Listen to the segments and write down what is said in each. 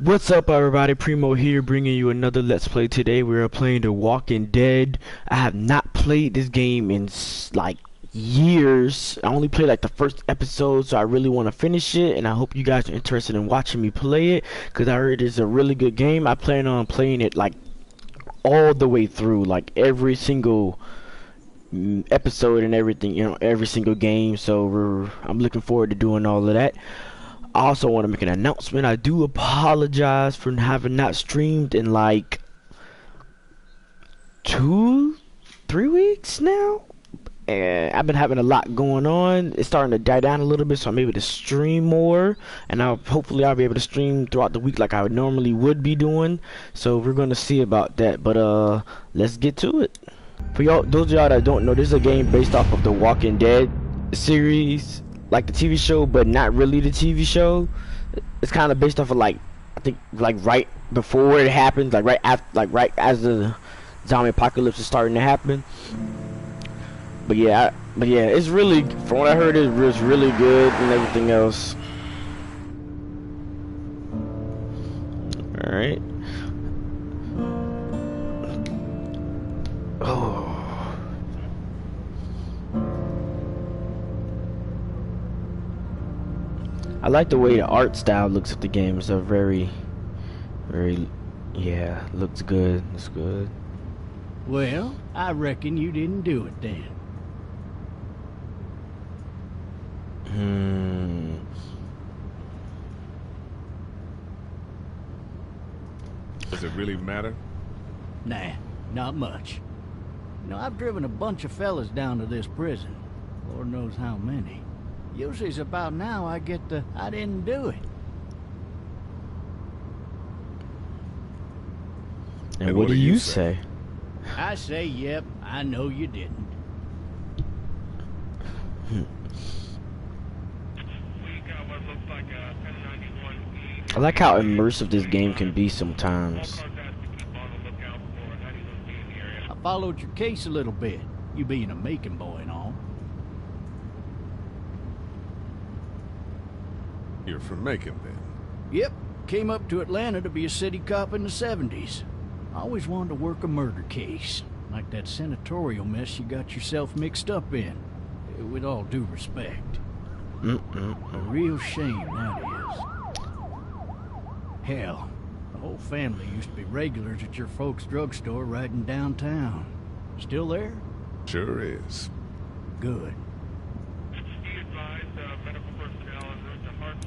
What's up, everybody? Primo here, bringing you another Let's Play. Today we are playing The Walking Dead. I have not played this game in like years. I only played like the first episode, so I really want to finish it, and I hope you guys are interested in watching me play it, because I heard it's a really good game. I plan on playing it like all the way through, like every single episode and everything, you know, every single game. So I'm looking forward to doing all of that. I also want to make an announcement. I do apologize for having not streamed in like 2-3 weeks now. And I've been having a lot going on. It's starting to die down a little bit, so I'm able to stream more. And hopefully I'll be able to stream throughout the week like I normally would be doing. So we're going to see about that. But let's get to it. For y'all, those of y'all that don't know, this is a game based off of The Walking Dead series. Like the TV show, but not really the TV show. It's kind of based off of, like, I think, like, right before it happens, like right after, like right as the zombie apocalypse is starting to happen. But yeah, it's really, from what I heard, it's really good and everything else. All right. Oh. I like the way the art style looks at the game. It's a very, yeah, looks good. It's good. Well, I reckon you didn't do it then. Does it really matter? Nah, not much. You know, I've driven a bunch of fellas down to this prison. Lord knows how many. Usually it's about now I get the, I didn't do it. And what do you say? I say, yep, I know you didn't. I like how immersive this game can be sometimes. I followed your case a little bit, you being a Macon boy and all. You're from Macon, then? Yep. Came up to Atlanta to be a city cop in the 70s. I always wanted to work a murder case, like that senatorial mess you got yourself mixed up in. With all due respect. A real shame, that is. Hell, the whole family used to be regulars at your folks' drugstore right in downtown. Still there? Sure is. Good.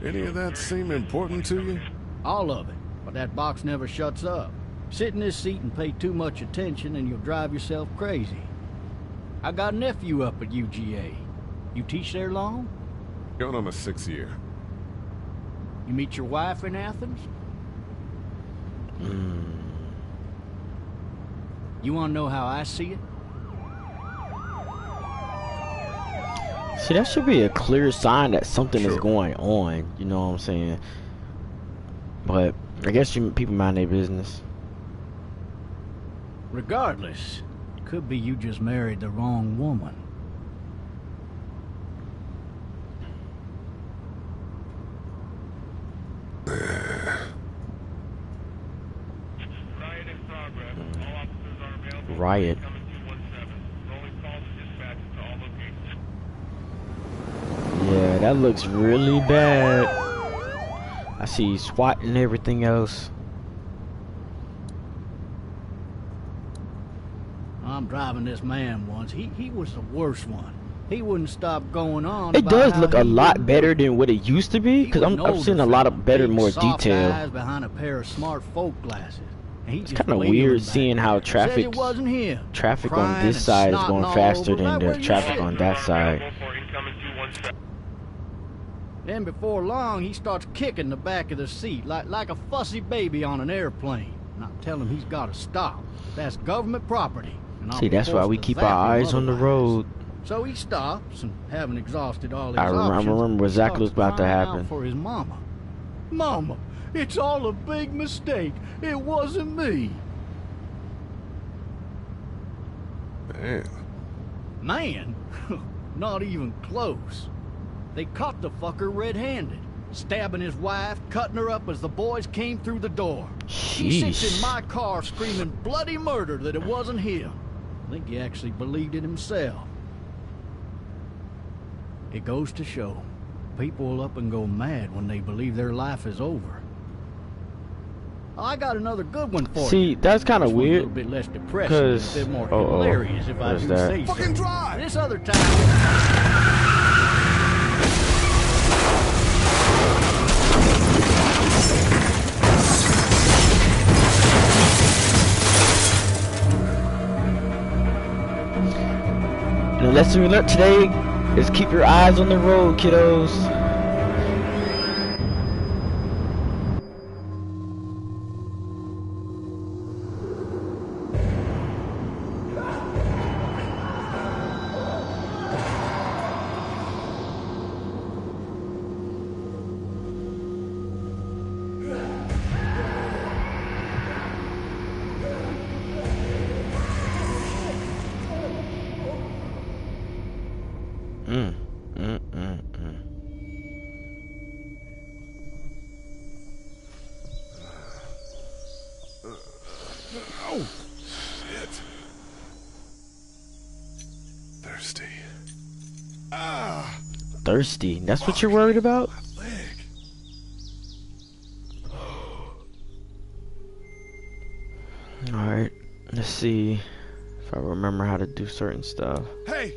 Any of that seem important to you? All of it, but that box never shuts up. Sit in this seat and pay too much attention and you'll drive yourself crazy. I got a nephew up at UGA. You teach there long? Going on my 6th year. You meet your wife in Athens? You want to know how I see it? See, that should be a clear sign that something is going on, you know what I'm saying? But I guess people mind their business. Regardless, it could be you just married the wrong woman. Riot in progress. All officers are available. Riot. That looks really bad. I see SWAT and everything else. I'm driving this man once. He was the worst one. He wouldn't stop going on. It does look a lot better than what it used to be, because I'm seeing a lot of better, more detail. Eyes behind a pair of smart folk glasses. It's kind of weird seeing how traffic on this side is going faster than the traffic on that side. Then before long, he starts kicking the back of the seat like a fussy baby on an airplane. And I tell him he's got to stop. That's government property. And see, that's why we keep our eyes on the road. So he stops, and having exhausted all his options, I remember exactly what's about to happen. For his mama. Mama, it's all a big mistake. It wasn't me. Man. Man? Not even close. They caught the fucker red-handed. stabbing his wife, cutting her up as the boys came through the door. Jeez. He sits in my car screaming bloody murder that it wasn't him. I think he actually believed it himself. It goes to show, people will up and go mad when they believe their life is over. I got another good one for you. See, that's kind of weird. A little bit less depressing, cause a bit more hilarious if I do say so. Fucking drive! This other time. The lesson we learned today is keep your eyes on the road, kiddos. Thirsty. That's what you're worried about? My leg. Alright, let's see if I remember how to do certain stuff. Hey!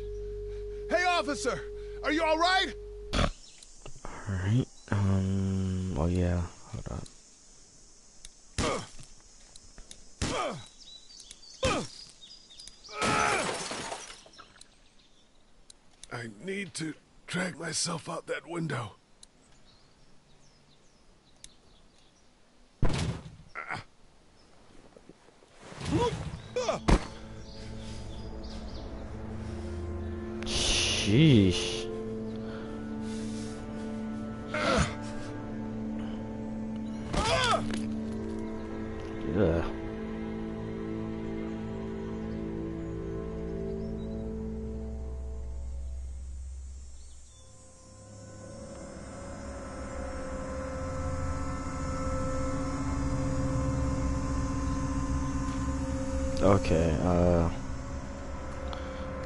Hey, officer! Are you alright? Alright, oh yeah, hold up. I need to drag myself out that window. Sheesh. Yeah. Okay,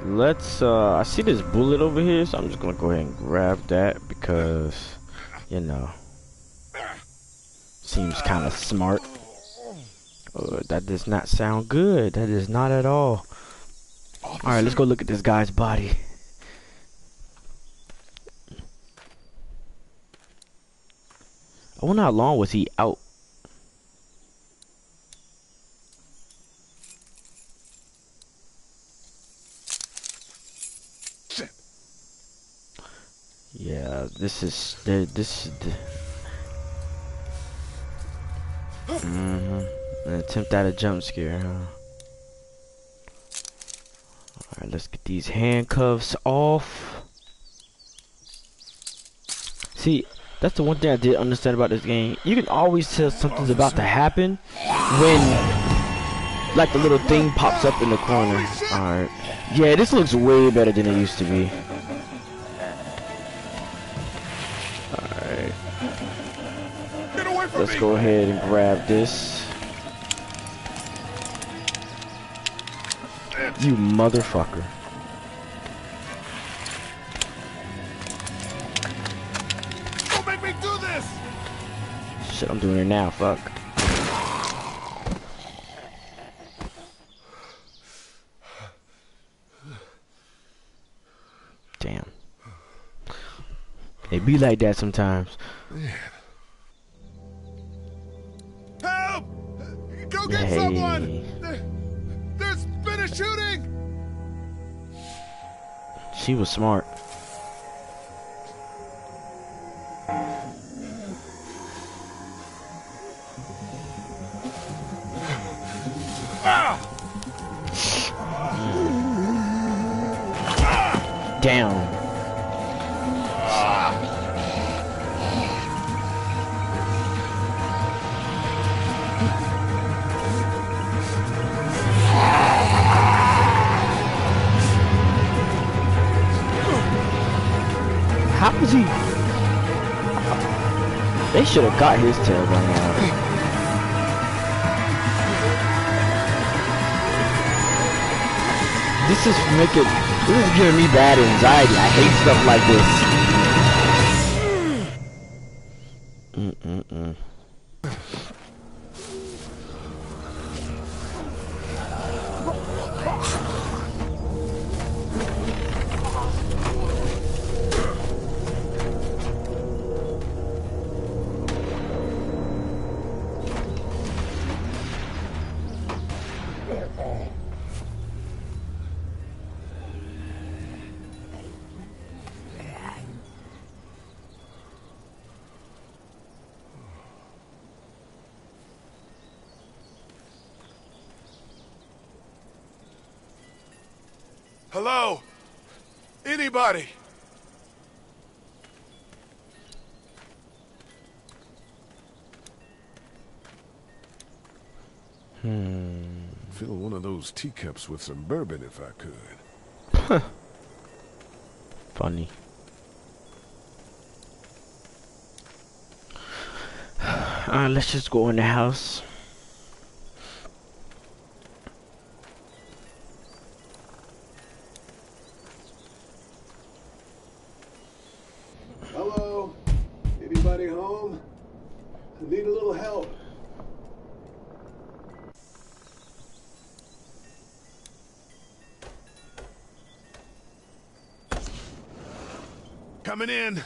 let's, I see this bullet over here, so I'm just gonna go ahead and grab that because, you know, seems kind of smart. Oh, that does not sound good. That is not at all. Alright, let's go look at this guy's body. I wonder how long was he out? Yeah, this is the an attempt at a jump scare, huh? Alright, let's get these handcuffs off. See, that's the one thing I did understand about this game. You can always tell something's about to happen when, like, the little thing pops up in the corner. Alright. Yeah, this looks way better than it used to be. Let's go ahead and grab this. You motherfucker. Don't make me do this! Shit, I'm doing it now, fuck. Damn. It be like that sometimes. Get someone! There's been a shooting! She was smart. Down. How was he? They should have got his tail by now. This is giving me bad anxiety. I hate stuff like this. Hello? Anybody? Fill one of those teacups with some bourbon if I could. Funny. Let's just go in the house. Coming in.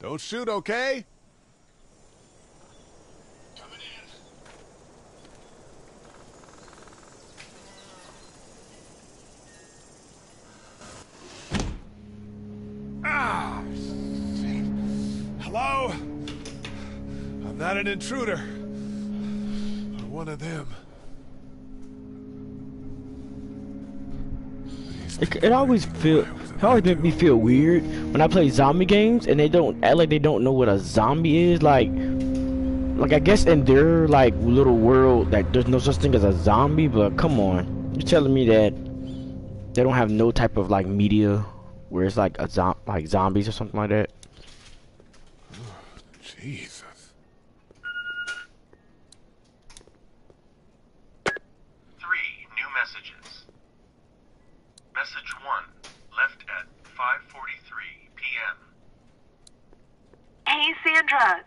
Don't shoot, okay? Coming in. Ah! Shit. Hello? I'm not an intruder. I'm one of them. It always feels... It always make me feel weird when I play zombie games and they don't act like they don't know what a zombie is. Like I guess in their like little world, like there's no such thing as a zombie. But come on, you're telling me that they don't have no type of like media where it's like a like zombies or something like that. Oh, Jesus.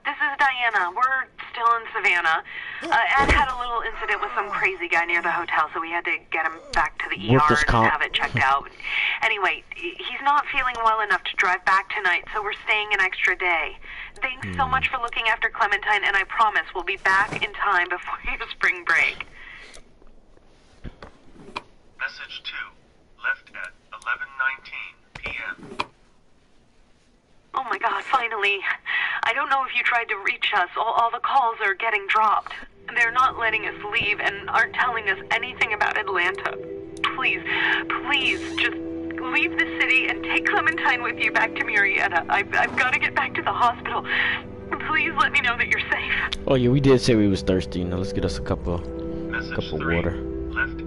This is Diana. We're still in Savannah. Ed had a little incident with some crazy guy near the hotel, so we had to get him back to the ER and have it checked out. Anyway, he's not feeling well enough to drive back tonight, so we're staying an extra day. Thanks so much for looking after Clementine, and I promise we'll be back in time before your spring break. Message 2. Left at 11:19 p.m. Oh my God, finally. I don't know if you tried to reach us. All the calls are getting dropped. They're not letting us leave and aren't telling us anything about Atlanta. Please, please, just leave the city and take Clementine with you back to Murrieta. I've got to get back to the hospital. Please let me know that you're safe. Oh yeah, we did say we was thirsty. Now let's get us a cup of, water. Left at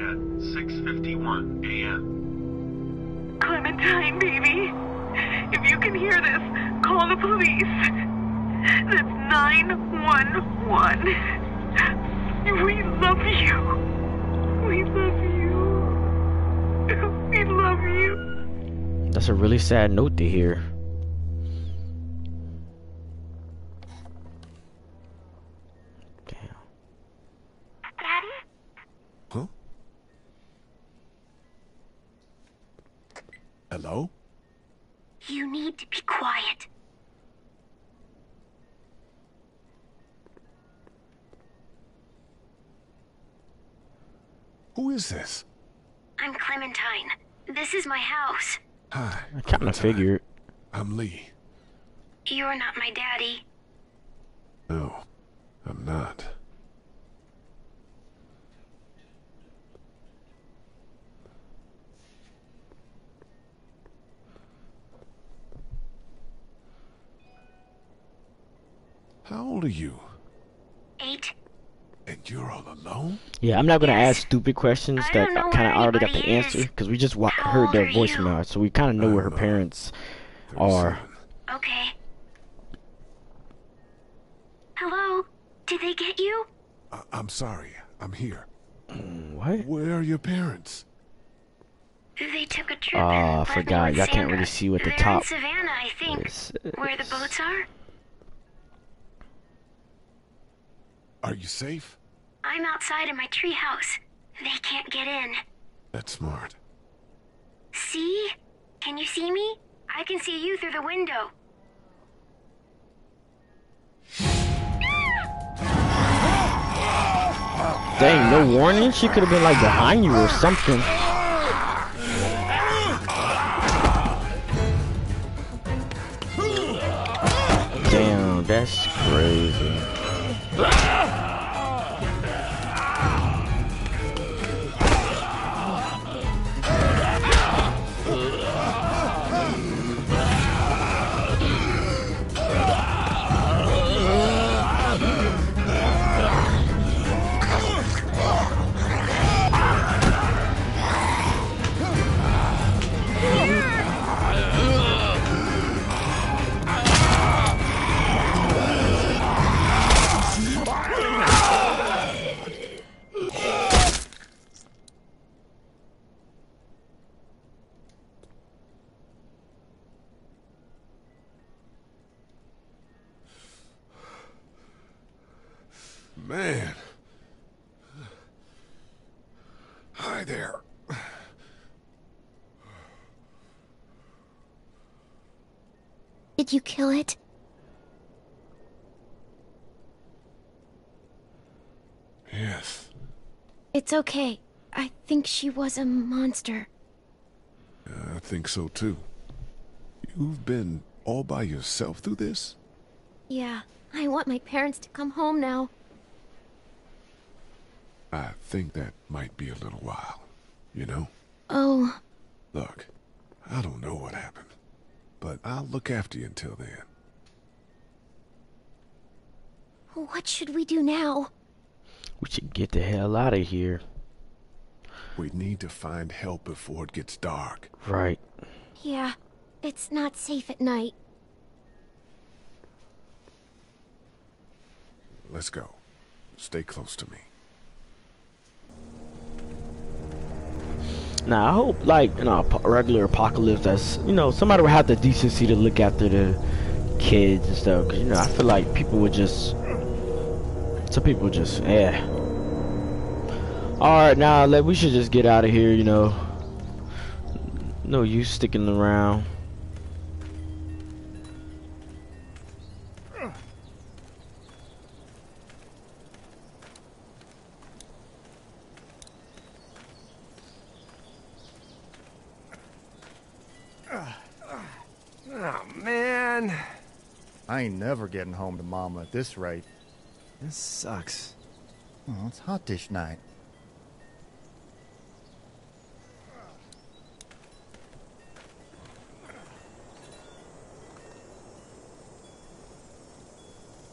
6:51 a.m. Clementine, baby. If you can hear this, call the police. That's 911. We love you. We love you. We love you. That's a really sad note to hear. Damn. Daddy? Huh? Hello? You need to be quiet. Who is this? I'm Clementine. This is my house. Hi. I kind of figured. I'm Lee. You're not my daddy. No, I'm not. How old are you? 8. And you're all alone? Yeah, I'm not gonna ask stupid questions that kind of already got the answer because we just heard their voicemail, so we kind of know where her parents are. Okay. I'm sorry. I'm here. What? Where are your parents? They took a trip. Oh, I forgot. Y'all can't really see what the top is. They're in Savannah, I think, where the boats are. Are you safe? I'm outside in my treehouse. They can't get in. That's smart. See? Can you see me? I can see you through the window. Dang, no warning? She could have been like behind you or something. Damn, that's crazy. Man. Hi there. Did you kill it? Yes. It's okay. I think she was a monster. I think so too. You've been all by yourself through this? Yeah. I want my parents to come home now. I think that might be a little while, you know? Oh. Look, I don't know what happened, but I'll look after you until then. What should we do now? We should get the hell out of here. We need to find help before it gets dark. Right. Yeah, it's not safe at night. Let's go. Stay close to me. Now, I hope, like, in a regular apocalypse, that's, you know, somebody would have the decency to look after the kids and stuff. Because, you know, I feel like people would just, some people just, yeah. Alright, now, like, we should just get out of here, you know. No use sticking around. I ain't never getting home to Mama at this rate. This sucks. Oh, it's hot dish night.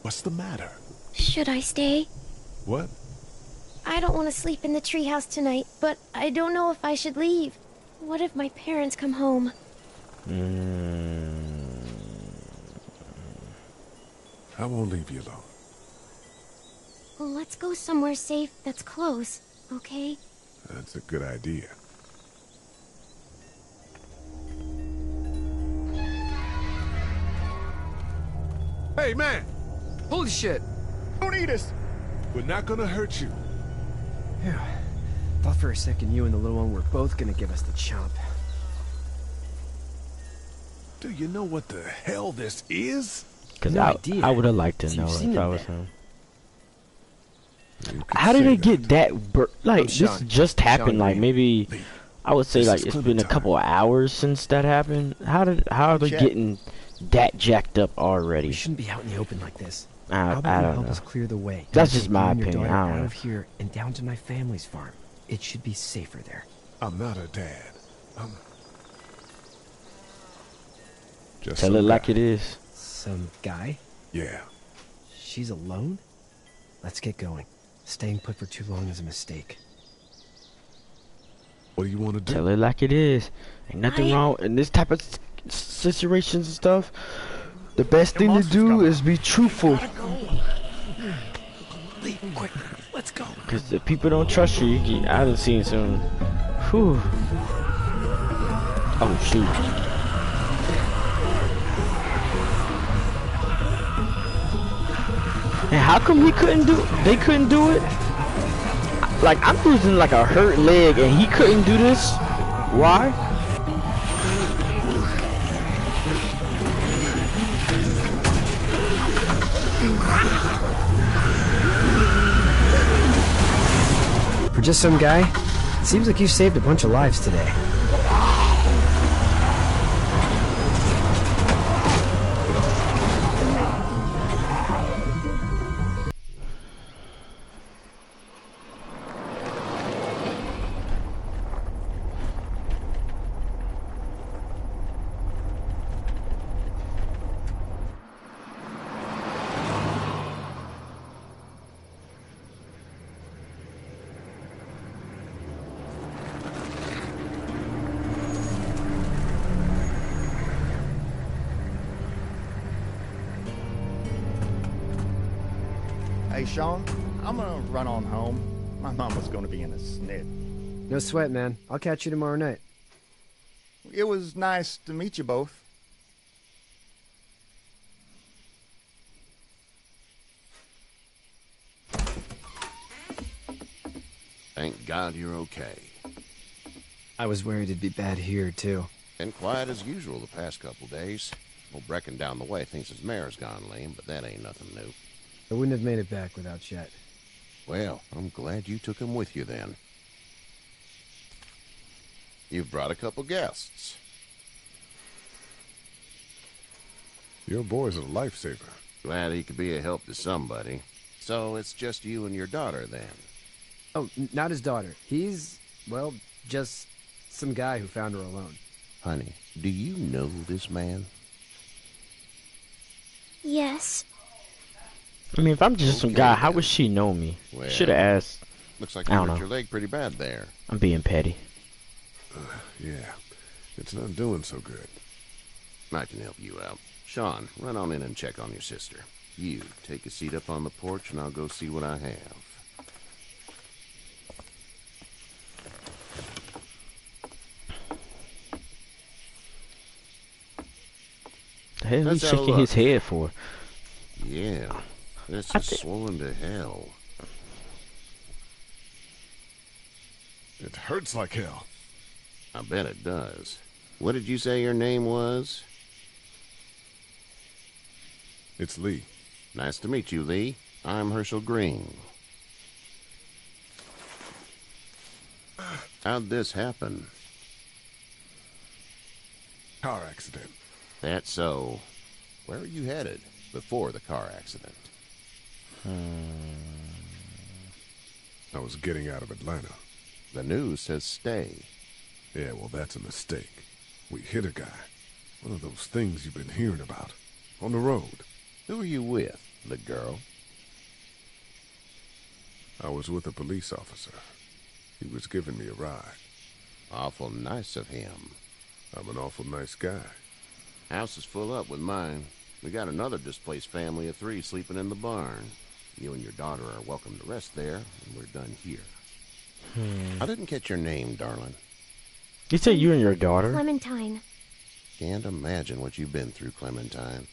What's the matter? Should I stay? What? I don't want to sleep in the treehouse tonight, but I don't know if I should leave. What if my parents come home? I won't leave you alone. Let's go somewhere safe that's close, okay? That's a good idea. Hey, man! Holy shit! Don't eat us! We're not gonna hurt you. Yeah. Thought for a second you and the little one were both gonna give us the chomp. Do you know what the hell this is? Because no I would have liked to know if I was him. How did it get that? Like, this just happened. Like, maybe I would say, like, it's been a couple of hours since that happened. How are they getting that jacked up already? We shouldn't be out in the open like this. I don't know. Clear the way. That's just my opinion. I don't know. Out of here and down to my family's farm. It should be safer there. I'm not a dad. I'm just tell it like it is. Some guy? Yeah. She's alone? Let's get going. Staying put for too long is a mistake. What do you want to do? Tell it like it is. Ain't nothing wrong in this type of situations and stuff. The best thing to do is be truthful. Leave, quick. Let's go. Because if people don't trust you, you get, I haven't seen some. Whew. Oh, shoot. And how come he couldn't do, they couldn't do it? Like, I'm losing like a hurt leg and he couldn't do this? Why? For just some guy, it seems like you saved a bunch of lives today. Hey, Sean, I'm gonna run on home. My mama's gonna be in a snit. No sweat, man. I'll catch you tomorrow night. It was nice to meet you both. Thank God you're okay. I was worried it'd be bad here, too. Been quiet as usual the past couple days. Well, Brecken down the way thinks his mare's gone lame, but that ain't nothing new. I wouldn't have made it back without Chet. Well, I'm glad you took him with you then. You've brought a couple guests. Your boy's a lifesaver. Glad he could be a help to somebody. So it's just you and your daughter then? Oh, not his daughter. He's, well, just some guy who found her alone. Honey, do you know this man? Yes. I mean, if I'm just some guy, how would she know me? Well, should have asked. Looks like you hurt your leg pretty bad there. I'm being petty. Yeah, it's not doing so good. I can help you out. Sean, run on in and check on your sister. You take a seat up on the porch, and I'll go see what I have. The hell is he shaking his head for? Yeah. This is swollen to hell. It hurts like hell. I bet it does. What did you say your name was? It's Lee. Nice to meet you, Lee. I'm Hershel Greene. How'd this happen? Car accident. That's so. Where are you headed before the car accident? I was getting out of Atlanta. The news says stay. Yeah, well, that's a mistake. We hit a guy. One of those things you've been hearing about. On the road. Who are you with, the girl? I was with a police officer. He was giving me a ride. Awful nice of him. I'm an awful nice guy. House is full up with mine. We got another displaced family of 3 sleeping in the barn. You and your daughter are welcome to rest there, and we're done here. I didn't catch your name, darling. You say you and your daughter? Clementine. Can't imagine what you've been through, Clementine.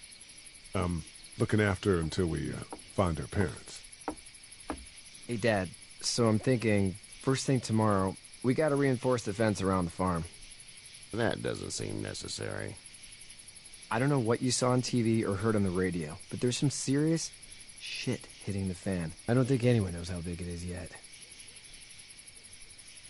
Looking after her until we find her parents. Hey, Dad. So I'm thinking, first thing tomorrow, we gotta reinforce the fence around the farm. That doesn't seem necessary. I don't know what you saw on TV or heard on the radio, but there's some serious shit hitting the fan. I don't think anyone knows how big it is yet.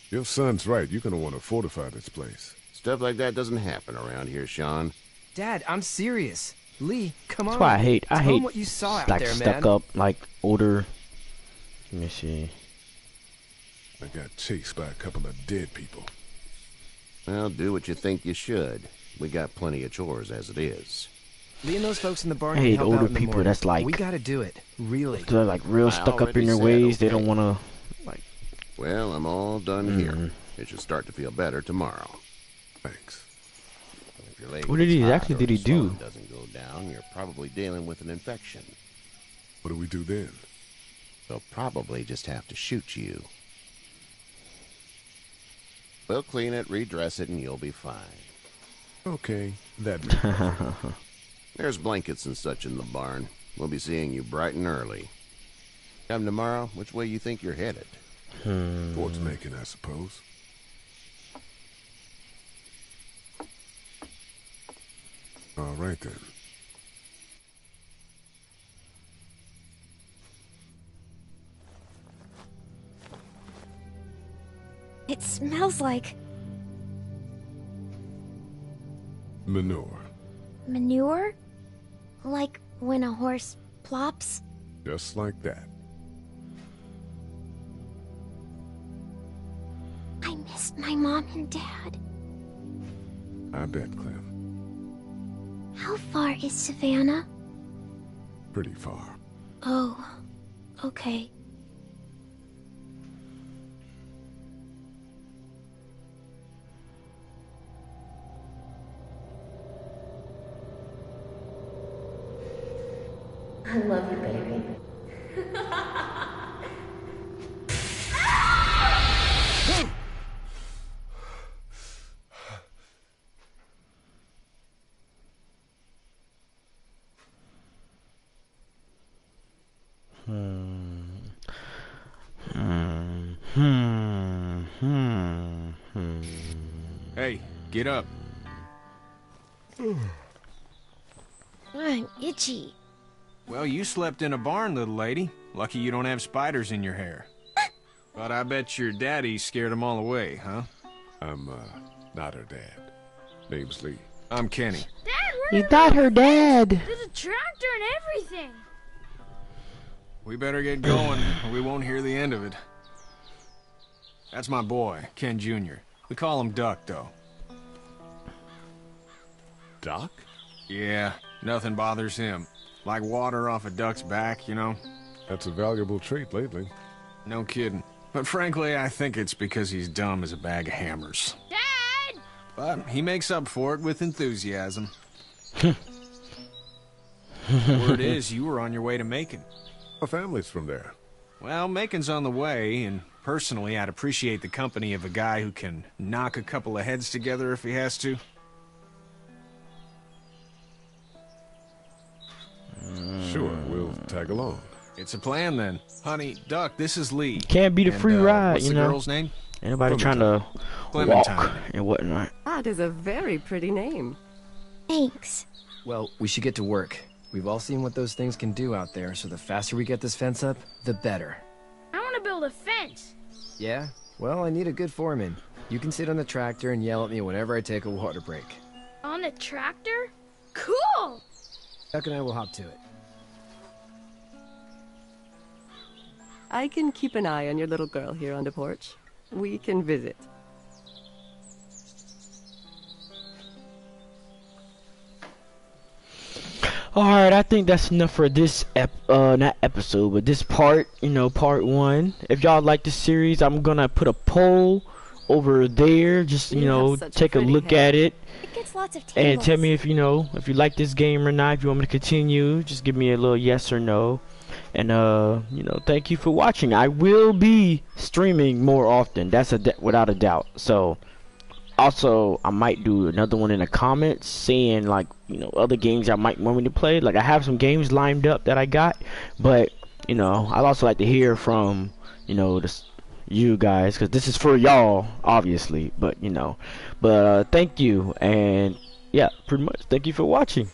Your son's right. You're gonna want to fortify this place. Stuff like that doesn't happen around here, Sean. Dad, I'm serious. Lee, come on. That's why I hate. I hate what you saw out there, man. Stuck up, like older. Let me see. I got chased by a couple of dead people. Well, do what you think you should. We got plenty of chores as it is. Lee and those folks in the barn. I hate older people. That's like we gotta do it. Really, they're like real stuck up in their ways. Okay. They don't wanna. Like. Well, I'm all done here. It should start to feel better tomorrow. Thanks. What did he exactly? Did he do? Doesn't go down. You're probably dealing with an infection. What do we do then? They'll probably just have to shoot you. We'll clean it, redress it, and you'll be fine. Okay, that makes sense. There's blankets and such in the barn. We'll be seeing you bright and early. Come tomorrow, which way you think you're headed? Towards Macon, I suppose. All right, then. It smells like... manure. Manure? Like when a horse plops? Just like that. I missed my mom and dad. I bet, Clem. How far is Savannah? Pretty far. Oh, okay. I love you, baby. Hey, get up. I'm itchy. Well, you slept in a barn, little lady. Lucky you don't have spiders in your hair. But I bet your daddy scared them all away, huh? I'm, not her dad. Name's Lee. I'm Kenny. Dad, where you got her dad? There's a tractor and everything. We better get going, or we won't hear the end of it. That's my boy, Ken Jr. We call him Duck, though. Duck? Yeah, nothing bothers him. Like water off a duck's back, you know? That's a valuable trait lately. No kidding. But frankly, I think it's because he's dumb as a bag of hammers. Dad! But he makes up for it with enthusiasm. Word is, you were on your way to Macon. My family's from there. Well, Macon's on the way, and personally, I'd appreciate the company of a guy who can knock a couple of heads together if he has to. Sure, we'll tag along. It's a plan then. Honey, Duck, this is Lee. Can't be the free ride, what's you know. What's the girl's name? Anybody Clementine. Trying to walk and whatnot. That is a very pretty name. Thanks. Well, we should get to work. We've all seen what those things can do out there, so the faster we get this fence up, the better. I want to build a fence. Yeah? Well, I need a good foreman. You can sit on the tractor and yell at me whenever I take a water break. On the tractor? Cool! Duck and I will hop to it. I can keep an eye on your little girl here on the porch. We can visit. Alright, I think that's enough for this not episode, but this part, you know, part 1. If y'all like this series, I'm gonna put a poll over there, just you know, take a look at it. It gets lots of tables. And tell me if you know if you like this game or not. If you want me to continue, just give me a little yes or no. And you know, thank you for watching. I will be streaming more often. That's without a doubt. So also, I might do another one in the comments, saying like you know other games I might want me to play. Like I have some games lined up that I got, but you know I'd also like to hear from you know you guys, because this is for y'all obviously, but you know, but thank you, and yeah, pretty much thank you for watching.